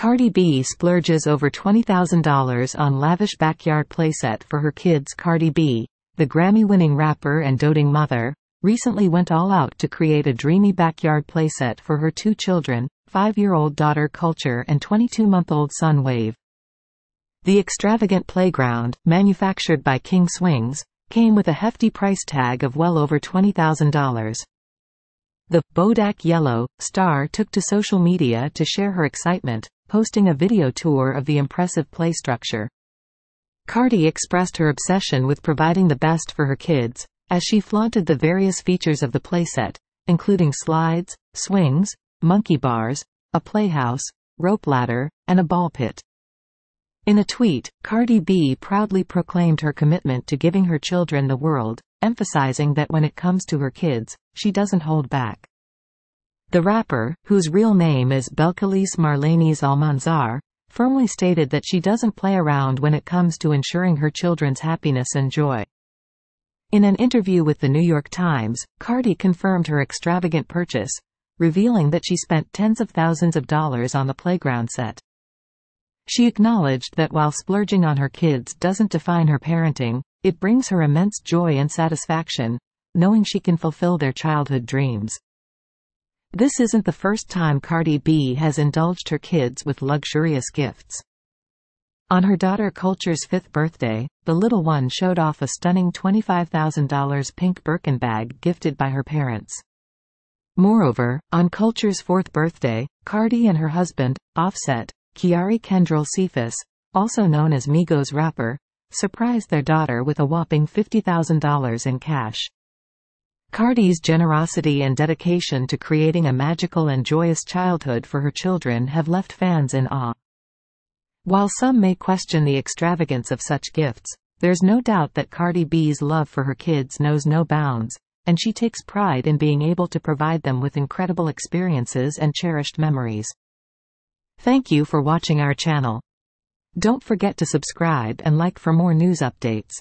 Cardi B splurges over $20,000 on lavish backyard playset for her kids. Cardi B, the Grammy-winning rapper and doting mother, recently went all out to create a dreamy backyard playset for her two children, 5-year-old daughter Kulture and 22-month-old son Wave. The extravagant playground, manufactured by King Swings, came with a hefty price tag of well over $20,000. The Bodak Yellow star took to social media to share her excitement, posting a video tour of the impressive play structure. Cardi expressed her obsession with providing the best for her kids, as she flaunted the various features of the playset, including slides, swings, monkey bars, a playhouse, rope ladder, and a ball pit. In a tweet, Cardi B proudly proclaimed her commitment to giving her children the world, emphasizing that when it comes to her kids, she doesn't hold back. The rapper, whose real name is Belcalis Marlenis Almánzar, firmly stated that she doesn't play around when it comes to ensuring her children's happiness and joy. In an interview with The New York Times, Cardi confirmed her extravagant purchase, revealing that she spent tens of thousands of dollars on the playground set. She acknowledged that while splurging on her kids doesn't define her parenting, it brings her immense joy and satisfaction, knowing she can fulfill their childhood dreams. This isn't the first time Cardi B has indulged her kids with luxurious gifts. On her daughter Kulture's 5th birthday, the little one showed off a stunning $25,000 pink Birkin bag gifted by her parents. Moreover, on Kulture's 4th birthday, Cardi and her husband, Offset, Kiari Kendrell Cephus, also known as Migos rapper, surprised their daughter with a whopping $50,000 in cash. Cardi's generosity and dedication to creating a magical and joyous childhood for her children have left fans in awe. While some may question the extravagance of such gifts, there's no doubt that Cardi B's love for her kids knows no bounds, and she takes pride in being able to provide them with incredible experiences and cherished memories. Thank you for watching our channel. Don't forget to subscribe and like for more news updates.